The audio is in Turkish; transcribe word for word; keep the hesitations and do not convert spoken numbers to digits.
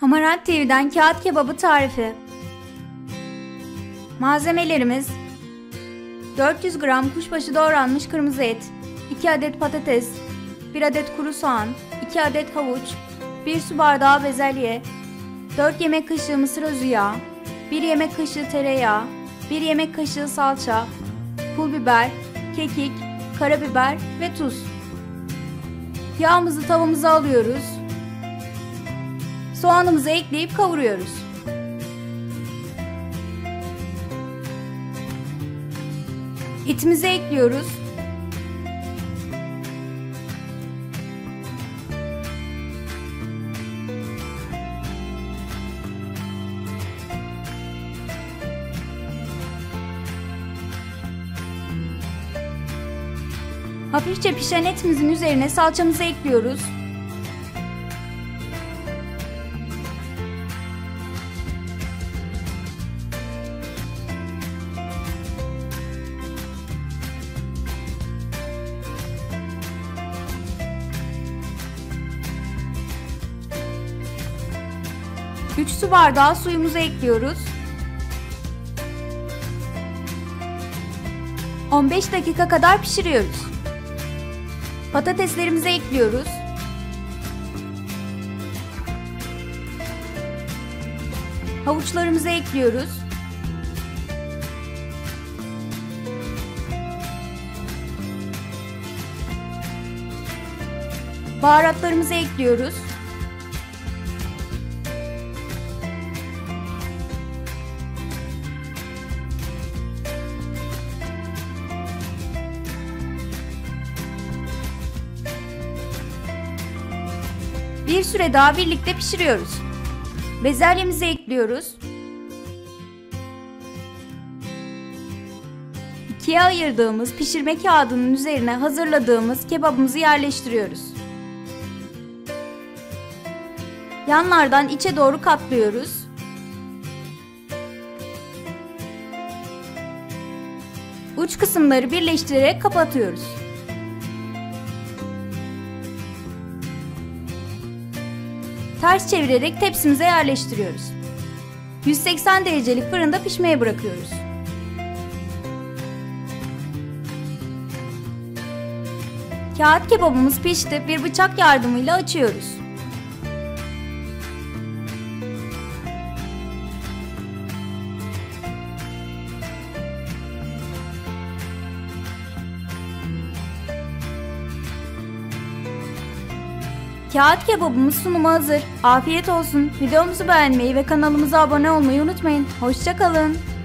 Hamarat T V'den kağıt kebabı tarifi. Malzemelerimiz: dört yüz gram kuşbaşı doğranmış kırmızı et, iki adet patates, bir adet kuru soğan, iki adet havuç, bir su bardağı bezelye, dört yemek kaşığı mısır özü yağı, bir yemek kaşığı tereyağı, bir yemek kaşığı salça, pul biber, kekik, karabiber ve tuz. Yağımızı tavamıza alıyoruz. Soğanımızı ekleyip kavuruyoruz. Etimizi ekliyoruz. Hafifçe pişen etimizin üzerine salçamızı ekliyoruz. üç su bardağı suyumuzu ekliyoruz. on beş dakika kadar pişiriyoruz. Patateslerimizi ekliyoruz. Havuçlarımızı ekliyoruz. Baharatlarımızı ekliyoruz. Bir süre daha birlikte pişiriyoruz. Bezelyemizi ekliyoruz. İkiye ayırdığımız pişirme kağıdının üzerine hazırladığımız kebabımızı yerleştiriyoruz. Yanlardan içe doğru katlıyoruz. Uç kısımları birleştirerek kapatıyoruz. Ters çevirerek tepsimize yerleştiriyoruz. yüz seksen derecelik fırında pişmeye bırakıyoruz. Kağıt kebabımız pişti, bir bıçak yardımıyla açıyoruz. Kağıt kebabımız sunuma hazır. Afiyet olsun. Videomuzu beğenmeyi ve kanalımıza abone olmayı unutmayın. Hoşça kalın.